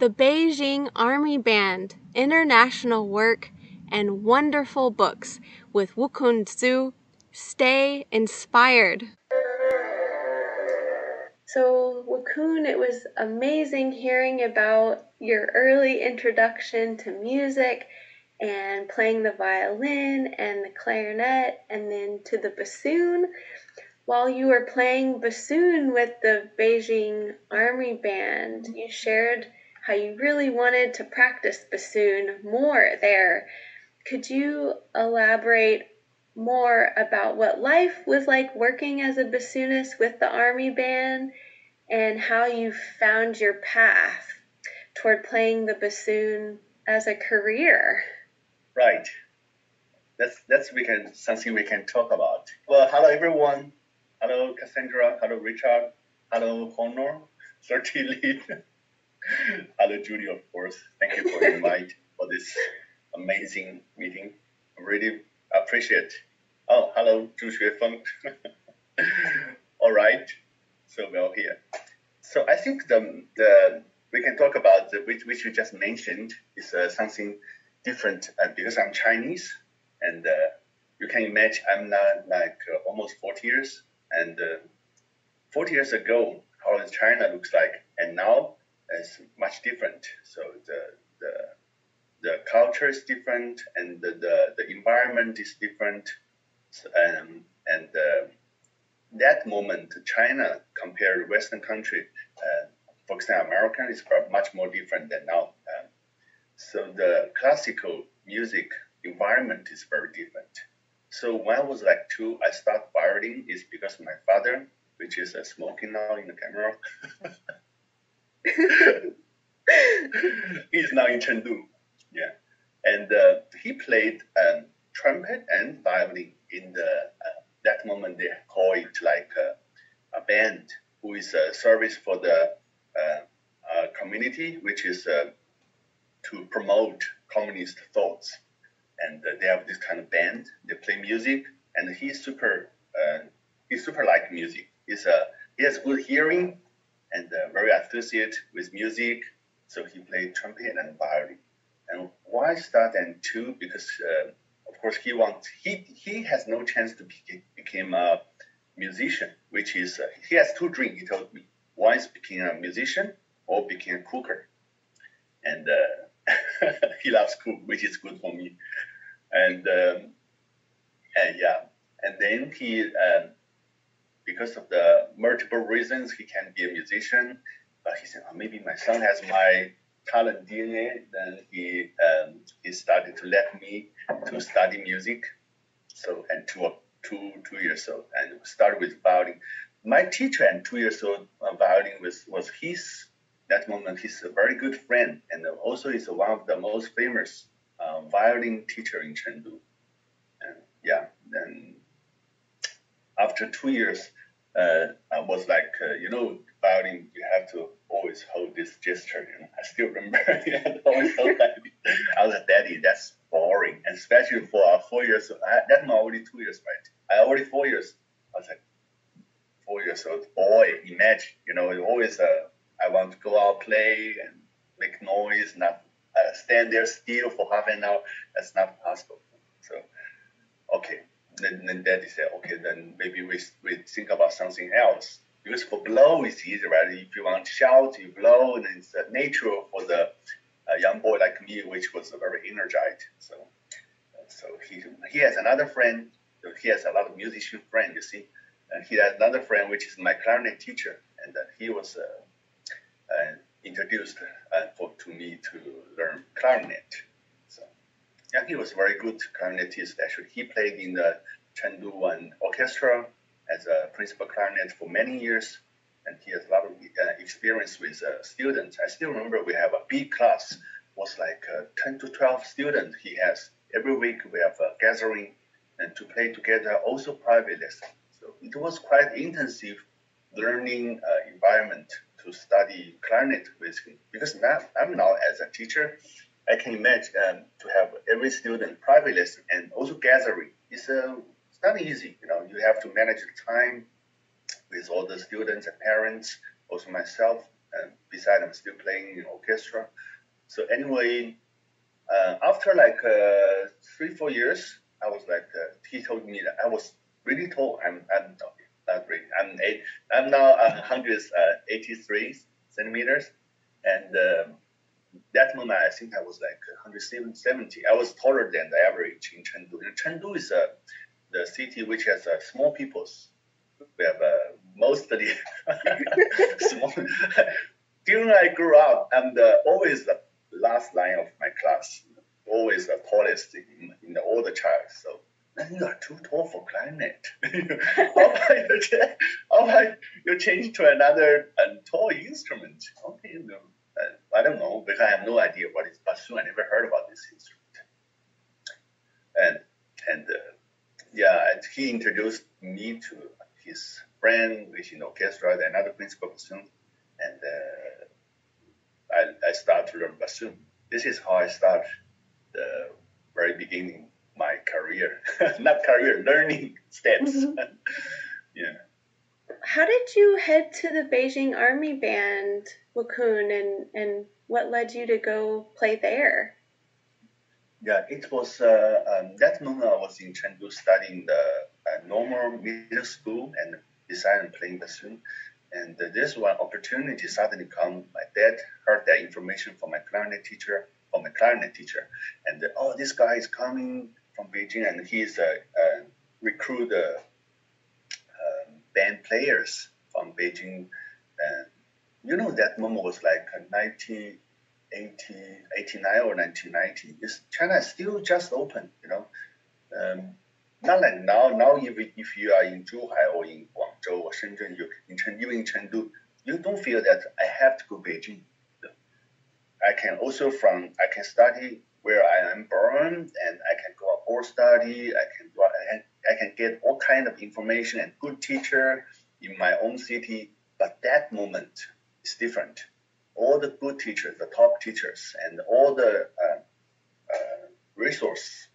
the Beijing Army Band, International Work, and Wonderful Books with Wukun Zhu. Stay inspired. So Wukun, it was amazing hearing about your early introduction to music and playing the violin and the clarinet and then to the bassoon. While you were playing bassoon with the Beijing Army Band, you shared how you really wanted to practice bassoon more there. Could you elaborate more about what life was like working as a bassoonist with the Army Band and how you found your path toward playing the bassoon as a career? Right. That's something we can talk about. Well, hello, everyone. Hello, Cassandra. Hello, Richard. Hello, Honor. 30 lead. Hello, Julie, of course. Thank you for invite for this amazing meeting. I really appreciate. Oh, hello, Zhu Xuefeng. All right. So we're all here. So I think we can talk about which you just mentioned is something different because I'm Chinese, and you can imagine I'm now like almost 40 years, and 40 years ago how China looks like, and now it's much different. So the culture is different, and the environment is different, and that moment China compared to Western country. For example, American is much more different than now. So the classical music environment is very different. So when I was like 2, I started violin is because my father, which is smoking now in the camera, he's now in Chengdu. Yeah, and he played trumpet and violin in the that moment they call it like a band who is a service for the community, which is to promote communist thoughts, and they have this kind of band. They play music, and he's super like music. He has good hearing, and very associated with music. So he played trumpet and violin. And why start and 2? Because of course he has no chance to become a musician, which is he has 2 dreams. He told me. One is becoming a musician or becoming a cooker. And he loves cook, which is good for me. And then he, because of the multiple reasons, he can't be a musician. But he said, oh, maybe my son has my talent DNA. Then he started to let me to study music. So and 2 years old and started with violin. My teacher and 2-year-old violin was his, that moment, he's a very good friend, and also is one of the most famous violin teacher in Chengdu. And yeah, then after 2 years, I was like, violin, you have to always hold this gesture. You know? I still remember, yeah, always hold that. I was like, Daddy, that's boring, and especially for 4 years, that's my already 2 years, right? I already 4 years, I was like, 4-year-old boy, imagine, always I want to go out, play, and make noise, not stand there still for half an hour. That's not possible. So, okay. Then Daddy said, okay, then maybe we think about something else. Because for blow, it's easy, right? If you want to shout, you blow, and it's natural for the young boy like me, which was very energized. So he has another friend. He has a lot of musician friends, you see. And he had another friend, which is my clarinet teacher, and he was introduced to me to learn clarinet. So, yeah, he was very good clarinetist. Actually, he played in the Chengdu Wan Orchestra as a principal clarinet for many years, and he has a lot of experience with students. I still remember we have a big class, was like 10 to 12 students. He has every week we have a gathering and to play together, also private lesson. So it was quite intensive learning environment to study clarinet with him. Because now, I'm now as a teacher, I can imagine to have every student private lesson and also gathering. It's not easy, You have to manage the time with all the students and parents, also myself. and besides I'm still playing in orchestra. So anyway, after like 3-4 years, I was like, he told me that I was really tall. I'm not really. I'm now 183 centimeters, and that moment I think I was like 170. I was taller than the average in Chengdu. And Chengdu is the city which has small peoples. We have mostly small. During I grew up, I'm always the last line of my class, always the tallest in all the child. So you are too tall for clarinet. How about you change to another tall instrument? Okay, no, I don't know, because I have no idea what is bassoon. I never heard about this instrument. And he introduced me to his friend, which in orchestra, another principal bassoon, and I started to learn bassoon. This is how I started the very beginning of my career, not career, learning steps. Mm-hmm. Yeah. How did you head to the Beijing Army Band, Wukun, and what led you to go play there? Yeah, it was that moment I was in Chengdu studying the normal middle school and design and playing bassoon. And this one opportunity suddenly come. My dad heard that information from my clarinet teacher, and oh, this guy is coming from Beijing, and he's recruit band players from Beijing. And you know that moment was like 1989 or 1990. China is still just open, you know. Not like now. Now, if you are in Zhuhai or in Guangzhou or Shenzhen, you're in Chengdu, you don't feel that I have to go Beijing. I can also I can study where I am born, and I can go abroad study. I can get all kind of information and good teacher in my own city. But that moment is different. All the good teachers, the top teachers, and all the resources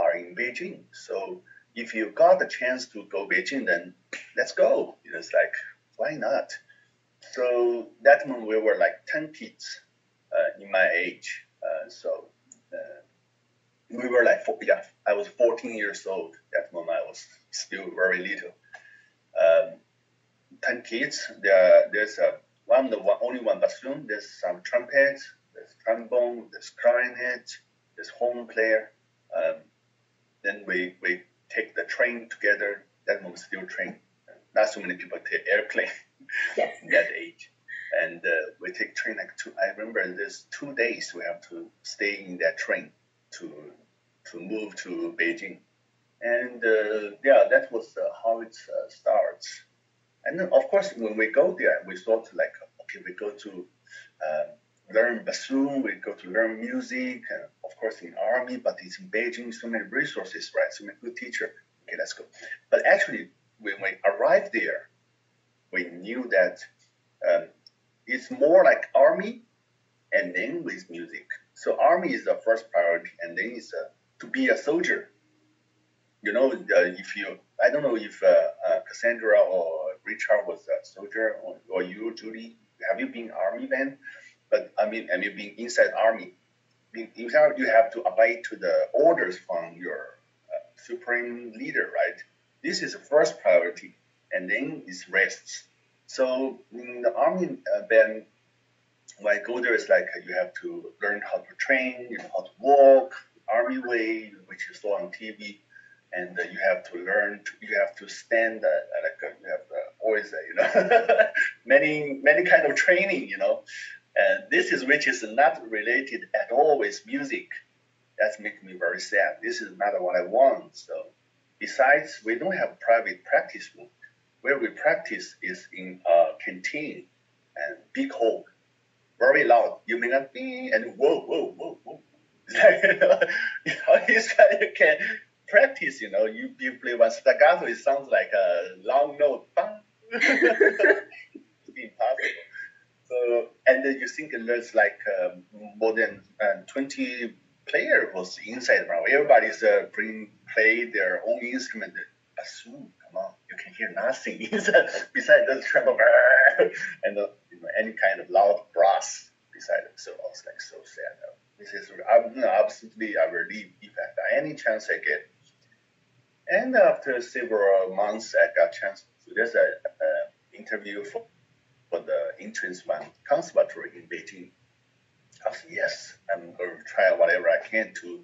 are in Beijing. So if you got the chance to go Beijing, then let's go. It's like, why not? So that moment we were like 10 kids in my age. We were like, I was 14 years old. That moment I was still very little. 10 kids, there's only one bassoon, there's some trumpets, there's trombone, there's clarinet, there's horn player. Then we take the train together. That moment still train. Not so many people take airplane yes. That age. And we take train like 2. I remember there's 2 days we have to stay in that train to move to Beijing. And that was how it starts. And then of course when we go there, we thought like, okay, we go to learn bassoon, we go to learn music, and of course in army, but it's in Beijing, so many resources, right? So many good teacher. Okay, let's go. But actually, when we arrived there, we knew that it's more like army and then with music. So army is the first priority, and then it's to be a soldier. You know, I don't know if Cassandra or Richard was a soldier, or you, Judy, have you been army then? But I mean, being inside army, you have to abide to the orders from your supreme leader, right? This is the first priority, and then it's rests. So in the army, then when I go there, it's like you have to learn how to train, you know, how to walk, army way, which you saw on TV, and you have to learn. You have to stand you have always, you know, many kind of training, you know. And this is which is not related at all with music. That's making me very sad. This is not what I want. So besides, we don't have private practice room. Where we practice is in a canteen and big hall, very loud. You may not be, and whoa, whoa, whoa, whoa. It's like you can practice, you know. You play one staccato, it sounds like a long note. It's impossible. So, and then you think there's like more than 20 players was inside around. Everybody's play their own instrument. Bassoon, come on, you can hear nothing besides the treble. And any kind of loud brass beside it. So I was like so sad. This is absolutely I will leave if I any chance I get. And after several months, I got a chance to do an interview for the entrance conservatory in Beijing. I said, yes, I'm going to try whatever I can to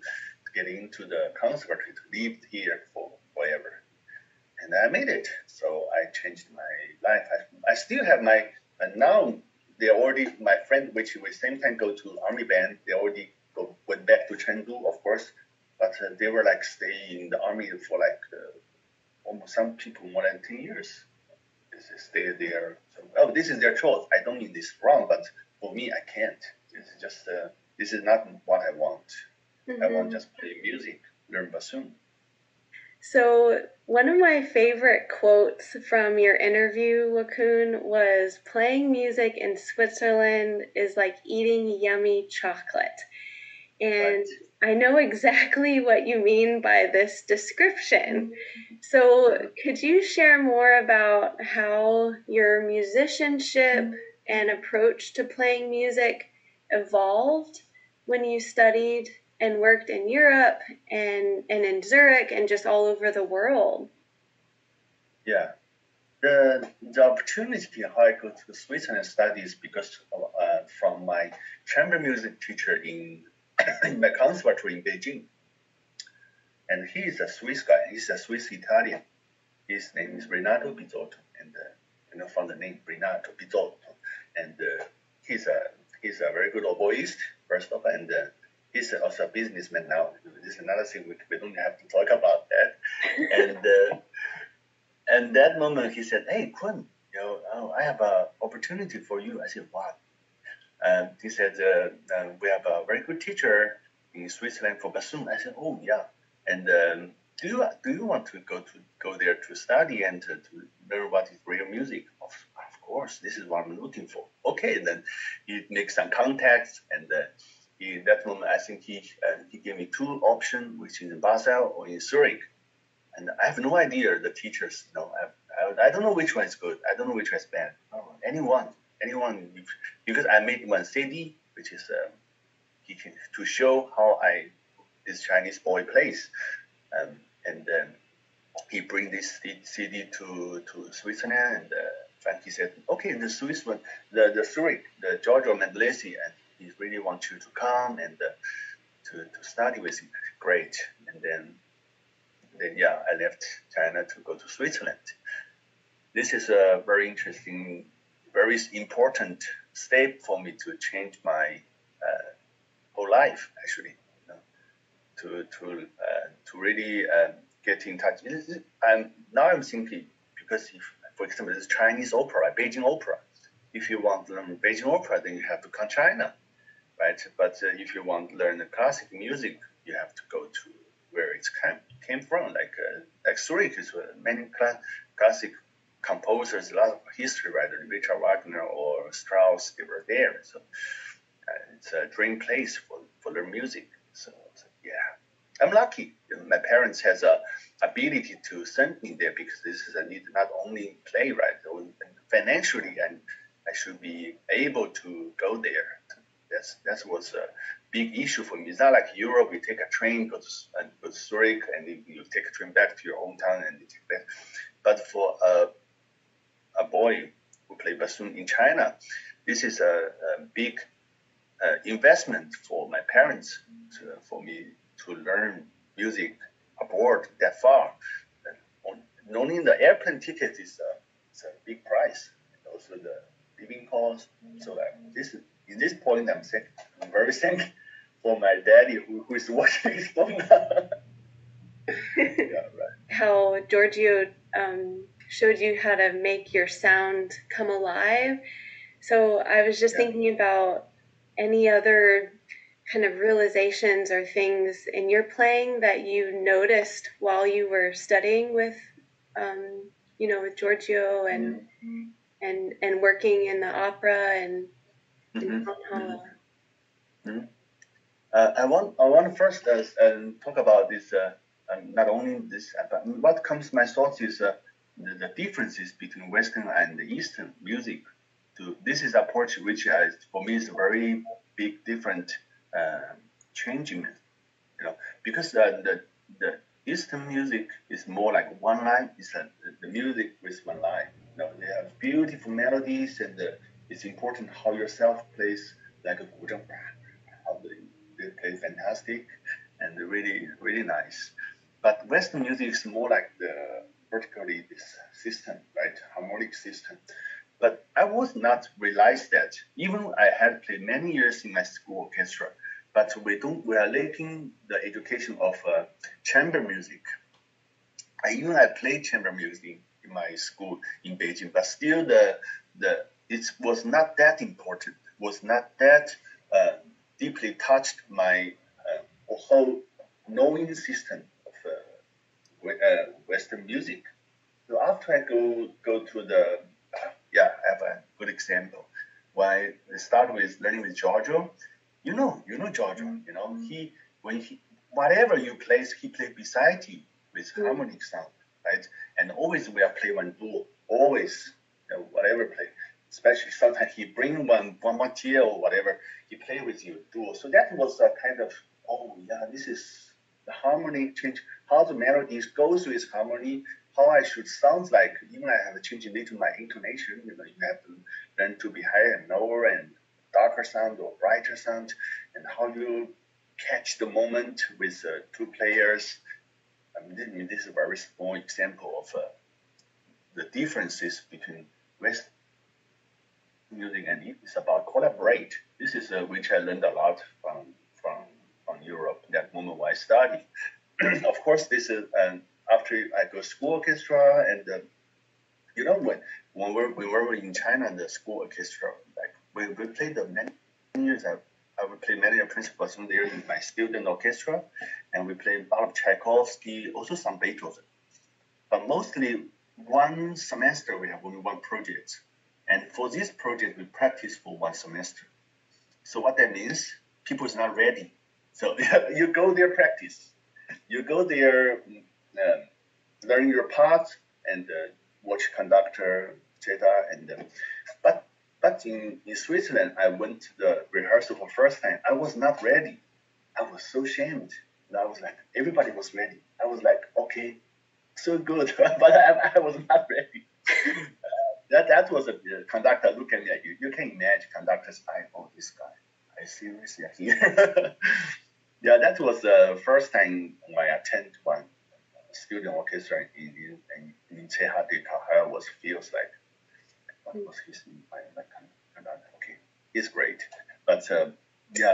get into the conservatory, to live here for forever. And I made it. So I changed my life. I still have my, and now they already, my friend, which we same time go to Army Band, they already went back to Chengdu, of course. But they were like staying in the army for like almost some people more than 10 years. They stay there. So, oh, this is their choice. I don't mean this wrong, but for me, I can't. This is just this is not what I want. Mm-hmm. I want just play music, learn bassoon. So one of my favorite quotes from your interview, Wukun, was playing music in Switzerland is like eating yummy chocolate. And right. I know exactly what you mean by this description. So could you share more about how your musicianship and approach to playing music evolved when you studied and worked in Europe and in Zurich and just all over the world? Yeah, the opportunity how I go to Switzerland studies because from my chamber music teacher in my conservatory in Beijing, and he is a Swiss guy. He's a Swiss Italian. His name is Renato Bizzotto, and you know from the name Renato Bizzotto, and he's a very good oboist first of all, and he's also a businessman now. This is another thing we don't have to talk about that. And that moment he said, "Hey, Kun, you know, I have an opportunity for you." I said, "What?" He said, we have a very good teacher in Switzerland for bassoon. I said, oh, yeah. And do you want to go there to study and to learn what is real music? Of course, this is what I'm looking for. Okay, then he makes some contacts. And in that moment, I think he gave me two options, which is in Basel or in Zurich. And I have no idea the teachers. No, I don't know which one is good. I don't know which one is bad. Oh, anyone, because I made one CD, which is to show how this Chinese boy plays, and then he bring this CD to Switzerland, and Frankie said, okay, the Swiss one, the Zurich, the Giorgio Mendelesi, and he really wants you to come and to study with him. Great, and then yeah, I left China to go to Switzerland. This is a very interesting. Very important step for me to change my whole life, actually, you know, to really get in touch. And now I'm thinking, because if, for example, this Chinese opera, Beijing opera, if you want to learn Beijing opera, then you have to come to China, right? But if you want to learn the classic music, you have to go to where it came from, like Zurich is where many classic composers, a lot of history writers, Richard Wagner or Strauss, they were there. So it's a dream place for their music. So yeah, I'm lucky. My parents has a ability to send me there because this is I need not only play right, financially, and I should be able to go there. That was a big issue for me. It's not like Europe. You take a train, go to Zurich, and you take a train back to your hometown, and you take that. But for a boy who played bassoon in China, this is a big investment for my parents, for me to learn music abroad that far. And only the airplane ticket is a big price, and also the living cost. So in this point, I'm very thankful for my daddy who is watching this phone now. Yeah, right. How Giorgio showed you how to make your sound come alive. So I was just thinking about any other kind of realizations or things in your playing that you noticed while you were studying with, you know, with Giorgio and working in the opera and. Mm-hmm. Mm-hmm. I want to first talk about this. Not only this, but what comes to my thoughts is the differences between Western and Eastern music. to this is approach which is, for me, is a very big different changing, because the Eastern music is more like one line. It's the music with one line. They have beautiful melodies, and it's important how yourself plays like a guzheng. How they play fantastic and really, really nice. But Western music is more like the vertically this system, right? Harmonic system. But I was not realized that even I had played many years in my school orchestra. But we are lacking the education of chamber music. I played chamber music in my school in Beijing, but still it was not that important. Was not that deeply touched my whole knowing system of Western music. So after I go to the I have a good example. Why I start with learning with Giorgio. You know Giorgio, whatever you play, he plays beside you with harmonic sound, right? And always we are playing one duo, always, whatever play. Especially sometimes he bring one Matthias or whatever, he play with you duo. So that was a kind of, this is the harmony change, how the melodies goes with harmony, how I should sound like, even I have to change a little my intonation, you have to learn to be higher and lower and darker sound or brighter sound, and how you catch the moment with two players. This is a very small example of the differences between West music and East. It's about collaborate. This is which I learned a lot from Europe that moment while I studied. Of course, this is after I go to school orchestra, and when we were in China, the school orchestra, we played the many years. I would play many principals from there in my student orchestra, and we played a lot of Tchaikovsky, also some Beethoven. But mostly one semester we have only one project, and for this project we practice for one semester. So what that means, people is not ready. So you go there practice, you go there learn your parts and watch conductor, etc. And but in Switzerland, I went to the rehearsal for first time. I was not ready. I was so ashamed. And I was like, everybody was ready. I was like, okay, so good. But I was not ready. That was a conductor looking at you. You can imagine conductor's eye, this guy. Are you serious? Yeah, that was the first time when I attended one student orchestra in Ceja de Cajal. It feels like, what was his name? Okay, he's great. But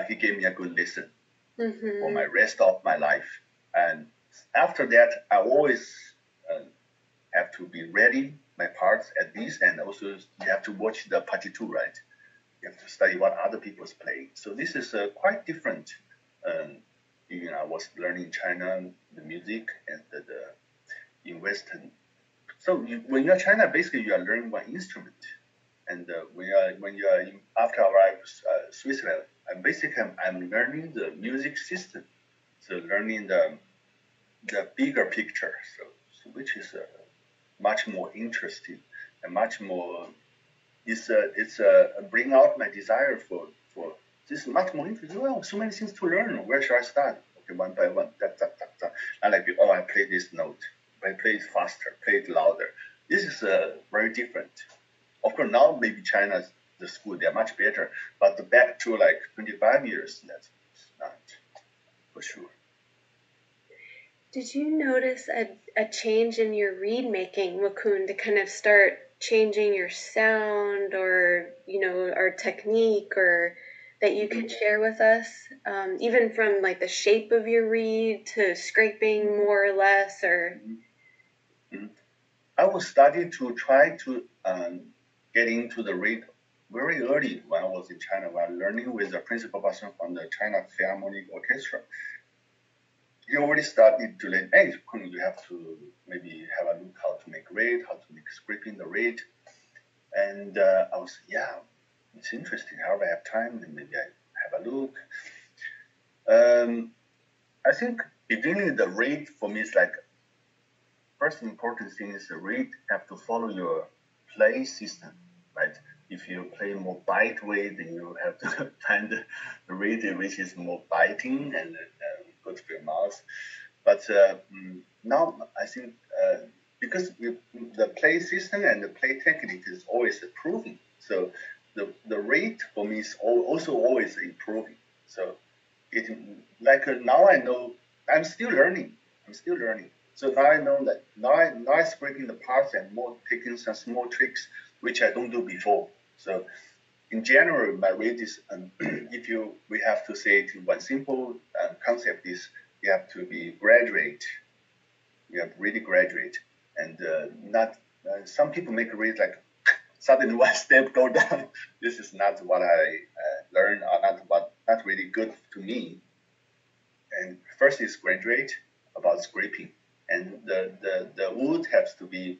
he gave me a good lesson for my rest of my life. And after that, I always have to be ready, my parts at least. And also, you have to watch the partitura, right? You have to study what other people's playing. So this is quite different. I was learning China, the music, and in Western. So when you're in China, basically you are learning one instrument, and after I arrived Switzerland, I'm learning the music system, so learning the bigger picture, so which is much more interesting and much more. It's bring out my desire for this much more interesting. Well, so many things to learn. Where should I start? Okay, one by one. I like I play this note. I play it faster, play it louder. This is very different. Of course, now maybe China's the school, they're much better. But back to 25 years, that's not for sure. Did you notice a change in your reed making, Wukun, to kind of start changing your sound or, or technique, or that you could share with us, even from the shape of your reed to scraping more or less, or? I was starting to try to get into the reed very early when I was in China, while learning with the principal person from the China Philharmonic Orchestra. He already started to learn, hey, you have to maybe have a look how to make reed, how to make scraping the reed. And I was, it's interesting. However, I have time, and maybe I have a look. I think beginning the reed for me is first important thing is the reed have to follow your play system, right? if you play more bite way, then you have to find the radio which is more biting and good for your mouth. But now I think because the play system and the play technique is always improving, so the rate for me is also always improving. So it like now I know I'm still learning. So now I know that now I'm breaking the parts and more taking some small tricks which I don't do before. So in general, my rate is if we have to say it in one simple concept is you have to be graduate. You have to really graduate and not. Some people make a rate like suddenly one step go down. This is not what I learned or not really good to me. And first is graduate about scraping. And the wood has to be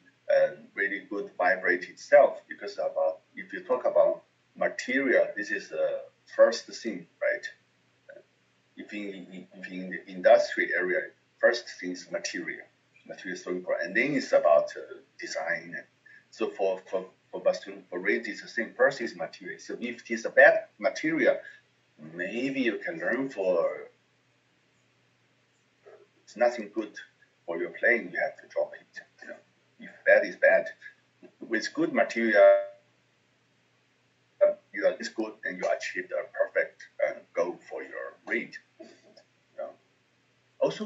really good vibrate itself, because about if you talk about material, this is the first thing, right? If in the industry area, first thing is material. Material is so important. And then it's about design. So for bassoon, for rate, it's the same. First is material. So if it's a bad material, maybe you can learn for it's nothing good. For your playing, you have to drop it. You know, if bad is bad, with good material, you are this good, and you achieve the perfect goal for your read. You know. Also,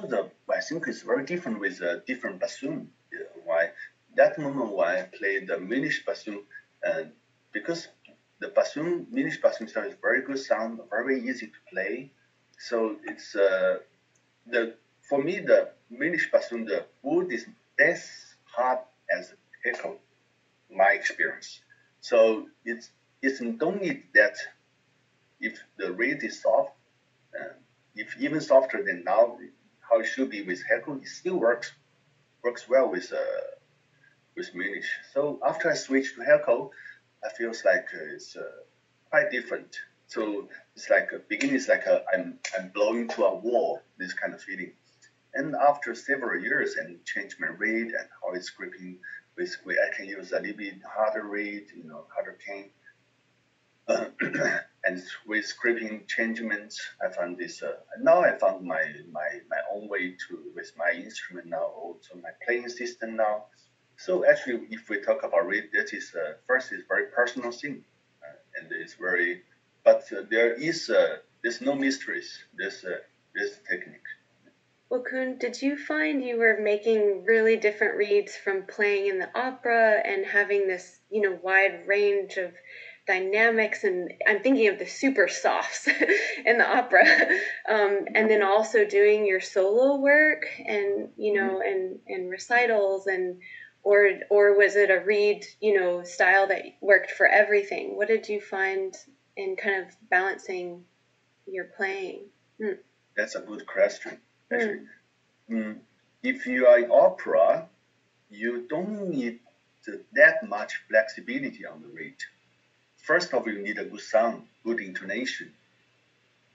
I think it's very different with different bassoon. You know, why that moment why I played the Minish bassoon, and because the bassoon Minish bassoon sound is very good sound, very easy to play. So it's for me the Minish bassoon, the wood is as hard as Heckel, my experience. So it's don't need that. If the reed is soft, if even softer than now, how it should be with Heckel, it still works well with Minish. So after I switched to Heckel, I feel like it's quite different. So it's like beginning is like I'm blowing to a wall, this kind of feeling. And after several years and change my reed and how it's gripping, basically I can use a little bit harder reed, you know, harder cane. And with gripping changements, I found this. Now I found my own way with my instrument now, also my playing system now. So actually, if we talk about reed, that is first is very personal thing, and it's very. But there is there's no mysteries. There's technique. Wukun, did you find you were making really different reads from playing in the opera and having this, you know, wide range of dynamics? And I'm thinking of the super softs in the opera, and then also doing your solo work and, you know, and recitals and, or was it a read, you know, style that worked for everything? What did you find in kind of balancing your playing? That's a good question. Actually, if you are in opera, you don't need that much flexibility on the reed. First of all, you need a good sound, good intonation,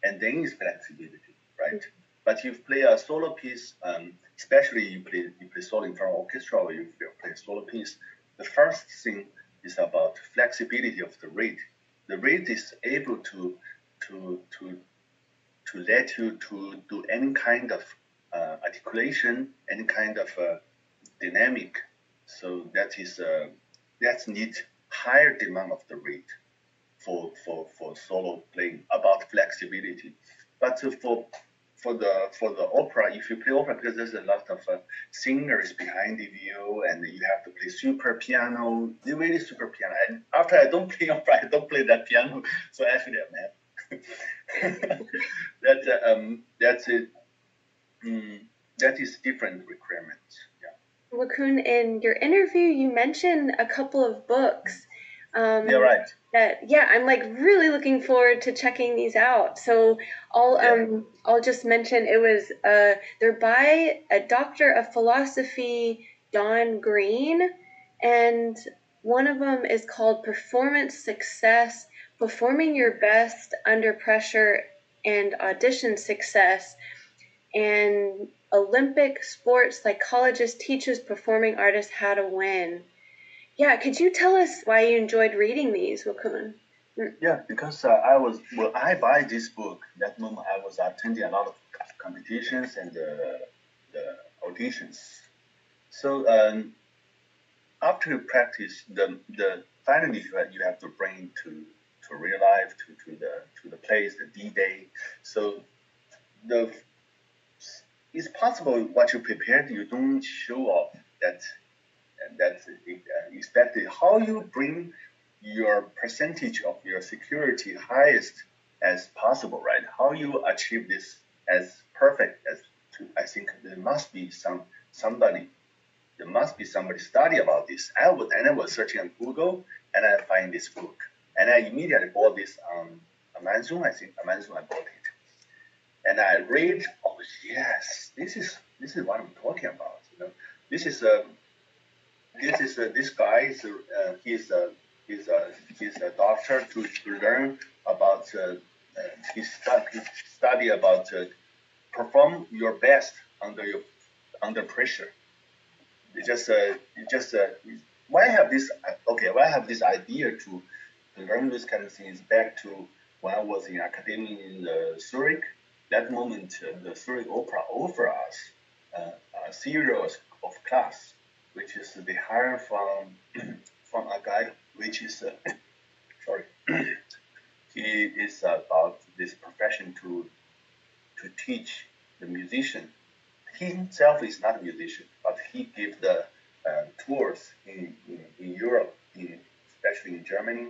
and then it's flexibility, right? But if you play a solo piece, especially you play solo in front of orchestra or you play a solo piece, the first thing is about flexibility of the reed. The reed is able to let you to do any kind of articulation, any kind of dynamic. So that is that needs higher demand of the reed for solo playing about flexibility. But for the opera, if you play opera, because there's a lot of singers behind you, and you have to play super piano, really super piano. And after I don't play opera, I don't play that piano. So actually, I'm happy. That's it. That is different requirements. Yeah. Wukun, in your interview, you mentioned a couple of books. Yeah, right. I'm like really looking forward to checking these out. So I'll just mention it was they're by a doctor of philosophy, Don Green, and one of them is called Performance Success: Performing Your Best Under Pressure and Audition Success, and Olympic Sports Psychologist Teaches Performing Artists How to Win. Yeah, could you tell us why you enjoyed reading these, Wukun? Yeah, because I buy this book. That moment I was attending a lot of competitions and the auditions. So after you practice, the finally you have to bring to real life, to the place, the D-Day. So it's possible what you prepared, you don't show off that. And that's expected. How you bring your percentage of your security highest as possible, right? How you achieve this as perfect as to, I think there must be somebody study about this. I was searching on Google and I find this book and I immediately bought this on Amazon. I bought it and I read. Oh yes, this is what I'm talking about. You know, this guy is a doctor to learn about his study about perform your best under pressure. Why I have this idea to learn this kind of things back to when I was in academia in Zurich. That moment, the Zurich Opera offered us a series of class, which is they hire from a guy which is he is about this profession to teach the musician. He himself is not a musician, but he gives the tours in Europe, especially in Germany.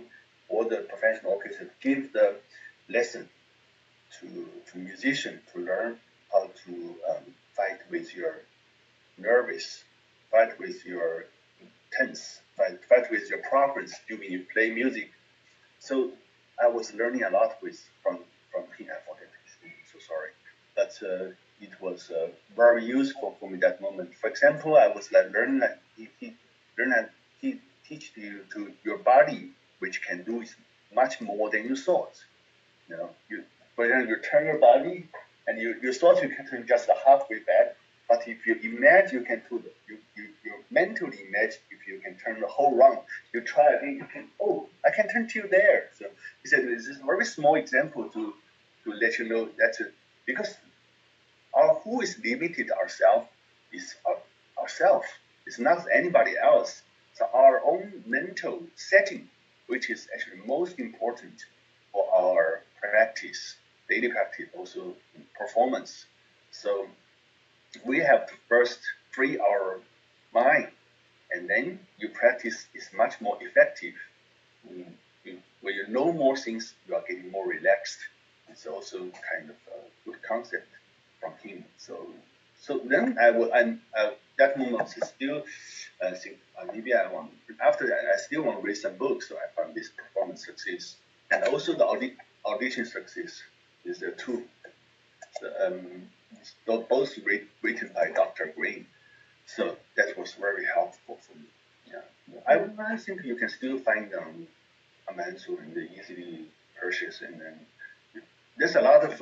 All the professional orchestras give the lesson to musician to learn how to fight with your nervous. Fight with your tense, fight with your problems during you play music. So I was learning a lot from him. I forget his name, so sorry. But it was very useful for me that moment. For example, I was like learning that he teach you to your body, which can do much more than you thought. You know, for example, you turn your body and you thought you can turn just halfway back. But if you imagine you can do you mentally imagine if you can turn the whole round, you try again, you can, oh, I can turn to you there. So he said this is a very small example to let you know that because our who is limited ourselves is ourselves. It's not anybody else. So our own mental setting, which is actually most important for our practice, daily practice, also performance. So we have to first free our mind, and then your practice is much more effective. When you know more things, you are getting more relaxed. It's also kind of a good concept from him. So then that moment I still think maybe I want. After that, I still want to read some books. So I found this Performance Success and also the Audition Success is there too. So, both written by Dr. Green, so that was very helpful for me. Yeah, I think you can still find them on Amazon and they easily purchase. And then there's a lot of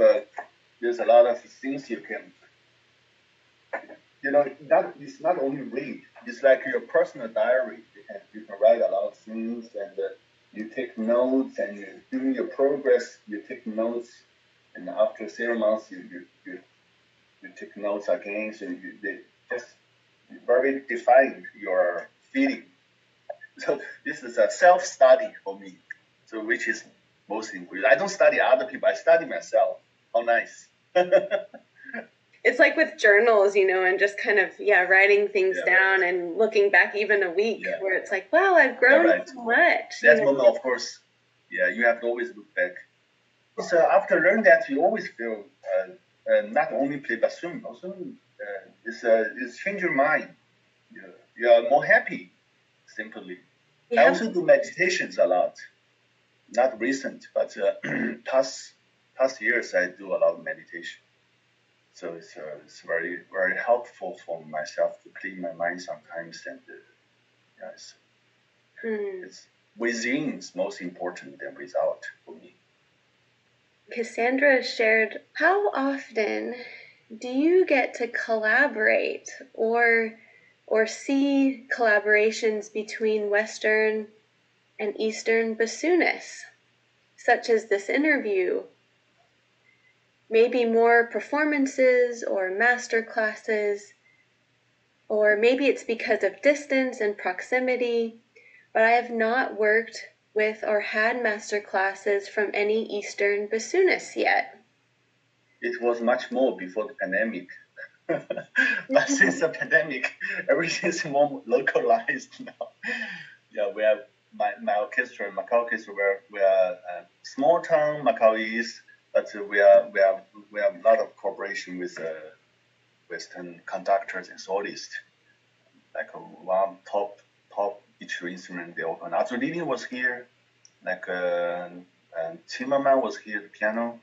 things you can. You know, it's not only read. It's like your personal diary. You can write a lot of things, and you take notes, and during your progress, you take notes, and after 7 months, you take notes again, so they just very define your feeling. So this is a self-study for me, so which is most important. I don't study other people, I study myself. How nice. It's like with journals, you know, and just kind of, writing things down and looking back even a week where it's like, wow, I've grown so much. That's moment, of course. Yeah, you have to always look back. So after learning that, you always feel... not only play bassoon, also it's change your mind. You are more happy, simply. Yeah. I also do meditations a lot. Not recent, but past years I do a lot of meditation. So it's very very helpful for myself to clean my mind sometimes, and it's within is most important than without for me. Cassandra shared, how often do you get to collaborate or or C, collaborations between Western and Eastern bassoonists, such as this interview, maybe more performances or master classes, or maybe it's because of distance and proximity, but I have not worked with or had master classes from any Eastern bassoonists yet. It was much more before the pandemic. But since the pandemic, everything's more localized now. Yeah, we have my orchestra, Macau orchestra. We are small town Macau East, but we have a lot of cooperation with Western conductors and solists. Like one top each instrument they open. Azulini was here, like Timmerman was here, the piano.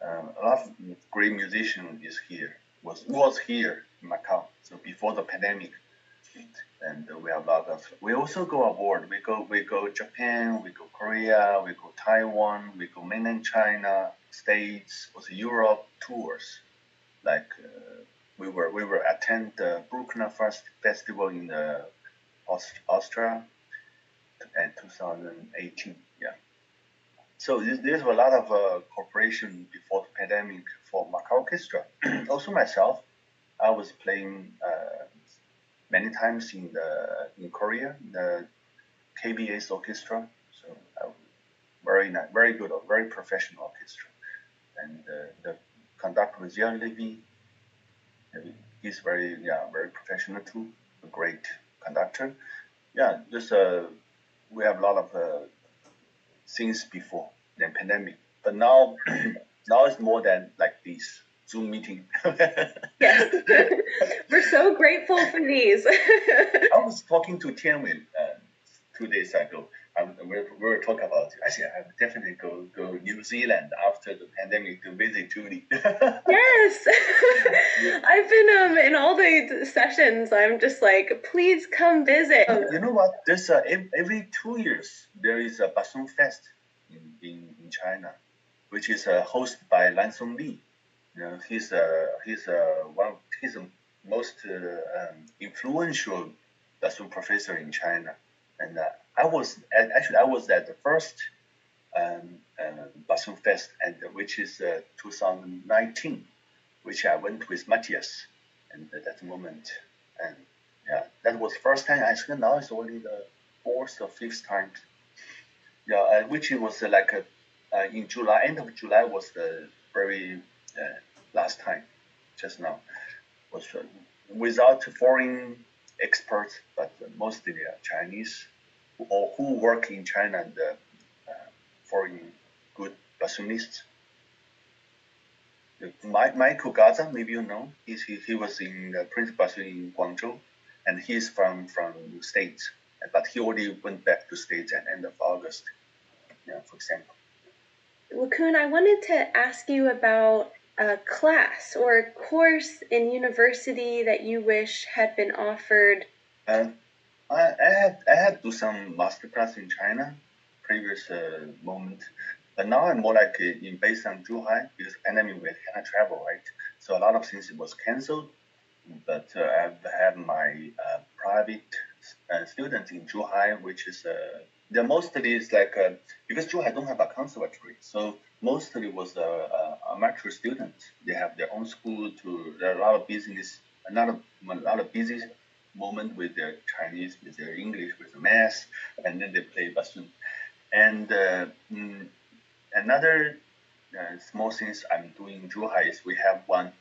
A lot of great musicians is here. Was here in Macau, so before the pandemic, and we have a lot of. We also go abroad. We go Japan, we go Korea, we go Taiwan, we go mainland China, States, also Europe tours. Like we were attend the Bruckner First festival in the Austria, in 2018. Yeah. So there's a lot of cooperation before the pandemic for Macau Orchestra. Also myself, I was playing many times in Korea, the KBS Orchestra. So very good, very professional orchestra. And the conductor was Jan Levy. He's very professional too. A great conductor. Yeah, just we have a lot of. Since before the pandemic, but now it's more than like this Zoom meeting. Yes, we're so grateful for these. I was talking to Tianwen 2 days ago. We were talking about it. I said I would definitely go New Zealand after the pandemic to visit Julie. Yes, yeah. I've been in all the sessions. I'm just like, please come visit. You know what? There's every 2 years there is a bassoon fest in China, which is hosted by Lan Song Li. You know, he's the most influential bassoon professor in China, and. I was at the first bassoon fest, and which is 2019, which I went with Matthias, and at that moment, and yeah, that was first time. I think now it's only the fourth or fifth time. Yeah, which it was in July, end of July was the very last time, just now, was without foreign experts, but mostly Chinese. Or who work in China, the foreign good bassoonists. Michael Garzan, maybe you know, he was in Prince Bassoon in Guangzhou, and he's from States, but he already went back to States at end of August, yeah, for example. Wukun, I wanted to ask you about a class or a course in university that you wish had been offered. I had do some masterclass in China, previous moment, but now I'm more like in based on Zhuhai because pandemic we cannot travel, right? So a lot of things was canceled, but I've had my private students in Zhuhai, which is they're mostly is like because Zhuhai don't have a conservatory, so mostly was amateur students. They have their own school. There are a lot of business, a lot of busy. Moment with their Chinese, with their English, with the math, and then they play bassoon. And another small things I'm doing in Zhuhai is we have one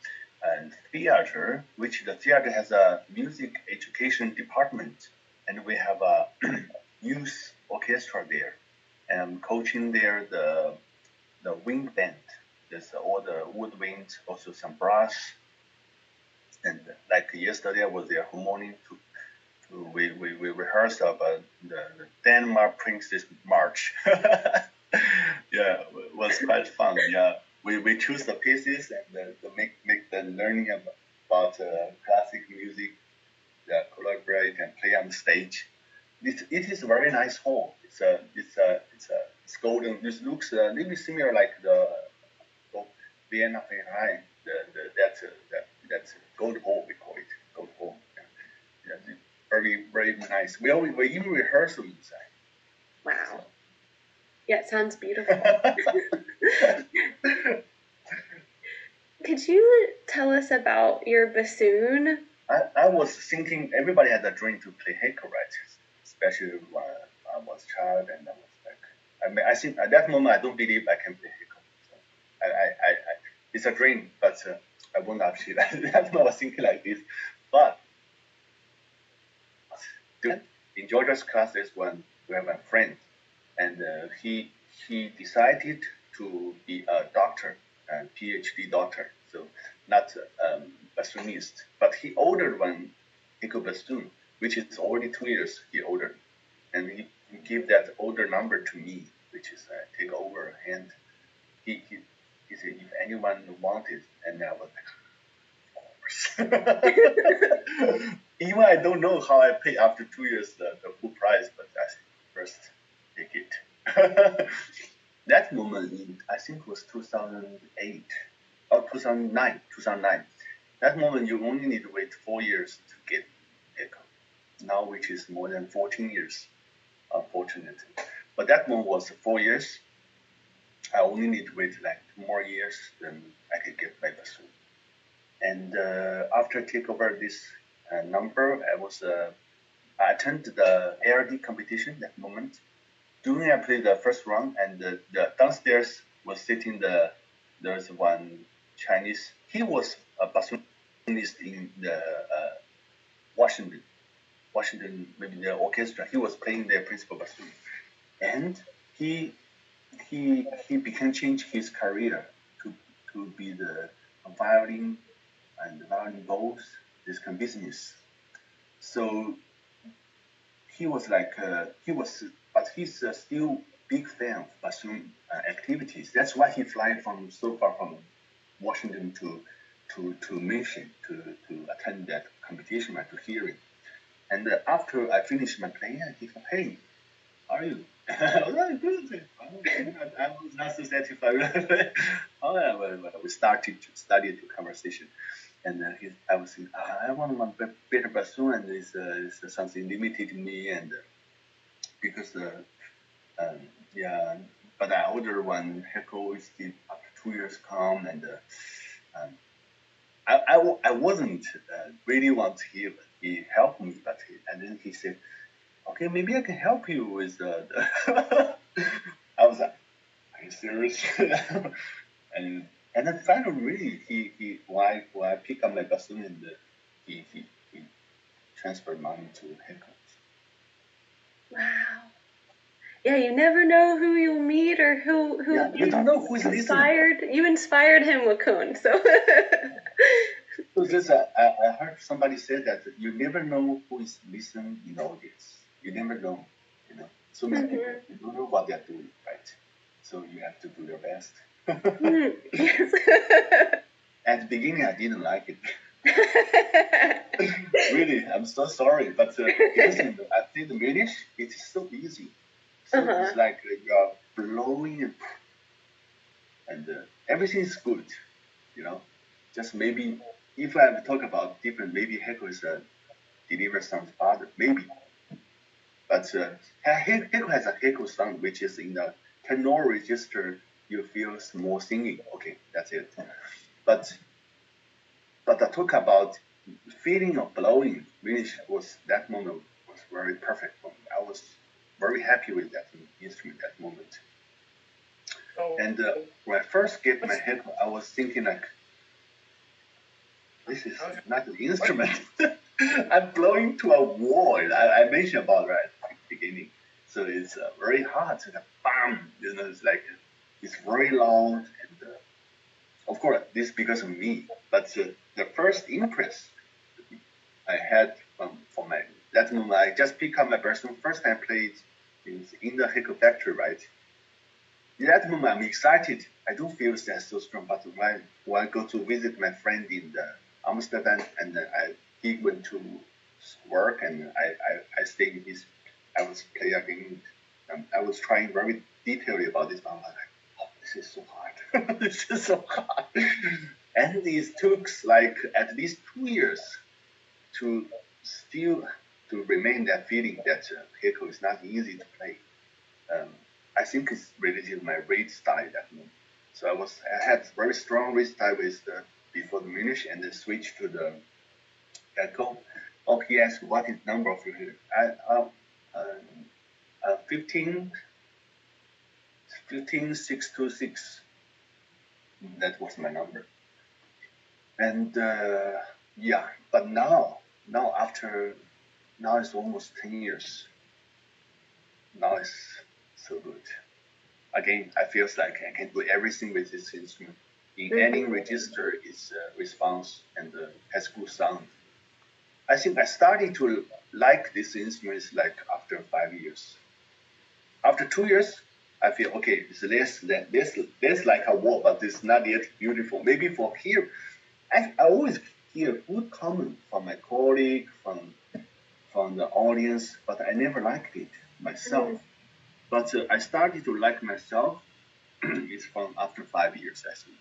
theater, which the theater has a music education department, and we have a youth orchestra there, and I'm coaching there the wind band. There's all the woodwinds, also some brass. And like yesterday, I was there whole morning we rehearsed about the Denmark Princess March. Yeah, it was quite fun. Yeah, we choose the pieces and to make the learning about classic music. Yeah, collaborate and play on stage. It is a very nice hall. It's golden. This looks a little bit similar like the Vienna Philharmonic. That's gold hall we call it. Gold hall. Yeah. Yeah, very nice. We even rehearsed them inside. Wow. Yeah, it sounds beautiful. Could you tell us about your bassoon? I was thinking everybody had a dream to play Heckel, right? Especially when I was a child and I was like, I mean, I think at that moment I don't believe I can play Heckel. So I it's a dream, but I won't achieve that. That's not thinking like this. But in Georgia's classes, when we have a friend, and he decided to be a doctor, a PhD doctor, so not bassoonist. But he ordered one Heckel bassoon, which is already 2 years he ordered, and he gave that order number to me, which is take over. And he said, if anyone wanted, and I was like, of course. Even I don't know how I pay after 2 years the full price, but I said, first take it. That moment, I think was 2008 or 2009. 2009. That moment, you only need to wait 4 years to get Heckel. Now, which is more than 14 years, unfortunately. But that moment was 4 years. I only need to wait like 2 more years, then I could get my bassoon. And after I take over this number, I attended the ARD competition that moment. During I played the first round, and the downstairs was sitting there's one Chinese. He was a bassoonist in the Washington maybe the orchestra. He was playing their principal bassoon, and he began change his career to be the violin and violin bows, this kind of business. So he was like but he's still big fan of bassoon activities. That's why he fly from so far from Washington to Michigan to attend that competition and to hear it. And after I finished my playing, I think, hey, how are you? I was not so satisfied. We started to study the conversation, and I was thinking, I want one better bassoon, and it's something limited me, and because but I ordered one Heckel, which did after 2 years come, and I wasn't really want to hear. He helped me, but and then he said, okay, maybe I can help you with I was like, are you serious? and then finally, really, when I picked up my bassoon, and he transferred money to Heckel. Wow. Yeah, you never know who you'll meet or who you don't know who's inspired. You inspired him, Wukun. So. So just, I heard somebody say that you never know who is listening in the audience. You never know, So many people, you don't know what they're doing, right? So you have to do your best. Yes. At the beginning, I didn't like it. Really, I'm so sorry. But I think the British, it is so easy. So It's like you are blowing and everything is good, Just maybe, if I talk about different, maybe Heckel is deliver sound farther, maybe. But Heckel has a Heckel sound, which is in the tenor register. You feel more singing. Okay, that's it. But I talk about feeling of blowing. Which was that moment was very perfect for me. I was very happy with that instrument at that moment. Oh. And when I first get my Heckel, I was thinking like, this is not an instrument. I'm blowing to a wall. I mentioned about right at the beginning. So it's very hard to bam. It's like it's very loud, and of course this is because of me. But the first impress I had from my that moment, I just picked up my bassoon. First time I played is in the Heckel factory, right? In that moment, I'm excited. I don't feel that so strong. But when I go to visit my friend in the Amsterdam, and then he went to work, and I stayed in his. I was playing again. I was trying very detailedly about this, but I was like, oh, this is so hard. This is so hard. And it took like at least 2 years to still to remain that feeling that Heckel is not easy to play. I think it's related to my reed style that moment. So I had very strong reed style with before the Munich, and then switched to the Heckel. Oh, he asked what is number of you? 15, 626. That was my number. And yeah, but now after, now it's almost 10 years. Now it's so good. Again, I feel like I can do everything with this instrument. In any register, it's response and has good sound. I think I started to like this instrument like after 5 years. After 2 years, I feel, okay, it's less like a wall, but it's not yet beautiful. Maybe for here, I always hear good comment from my colleague, from the audience, but I never liked it myself. But I started to like myself. It's from after 5 years, I think.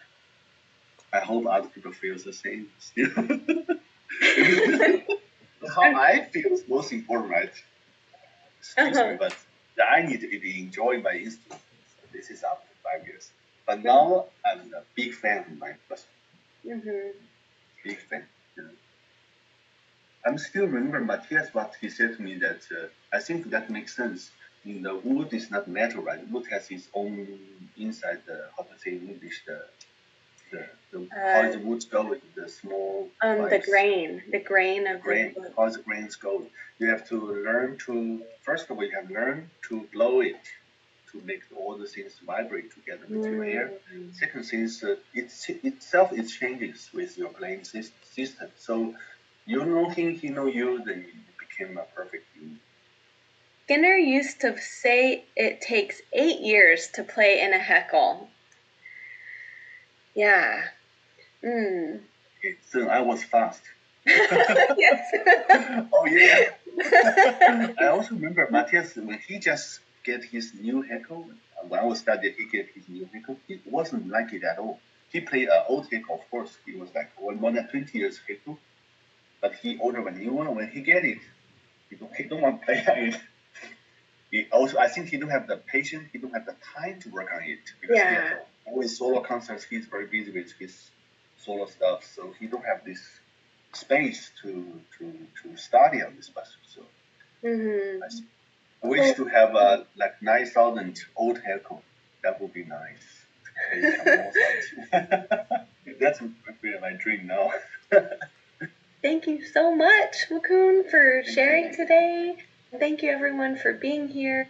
I hope other people feel the same still. How I feel is most important, right? Excuse me, but I need to be enjoying my instrument. So this is after 5 years. But now I'm a big fan of my person. Big fan. I'm still remember Matthias, what he said to me that I think that makes sense. In the wood is not metal, right? Wood has its own inside the, how to say in English, how the wood go, the small the grain of the wood. How the grains go. You have to learn to, first of all, you have to learn to blow it, to make all the things vibrate together with your air. Second thing is, it changes with your playing system. So you know him, he know you, then you became a perfect team. Skinner used to say it takes 8 years to play in a Heckel. Yeah. So I was fast. Yes. Oh, yeah. I also remember Matthias, when he just get his new Heckel, when I was studying, he get his new Heckel. He wasn't like it at all. He played an old Heckel, of course. He was like more than 20 years Heckel. But he ordered a new one when he get it. He don't want to play on it. He also, I think he don't have the patience, he don't have the time to work on it. Because he has always solo concerts, he's very busy with his solo stuff, so he don't have this space to study on this person. So I wish to have like 9,000 old Heckel. That would be nice. That's my dream now. Thank you so much, Wukun, for sharing today. Thank you, everyone, for being here.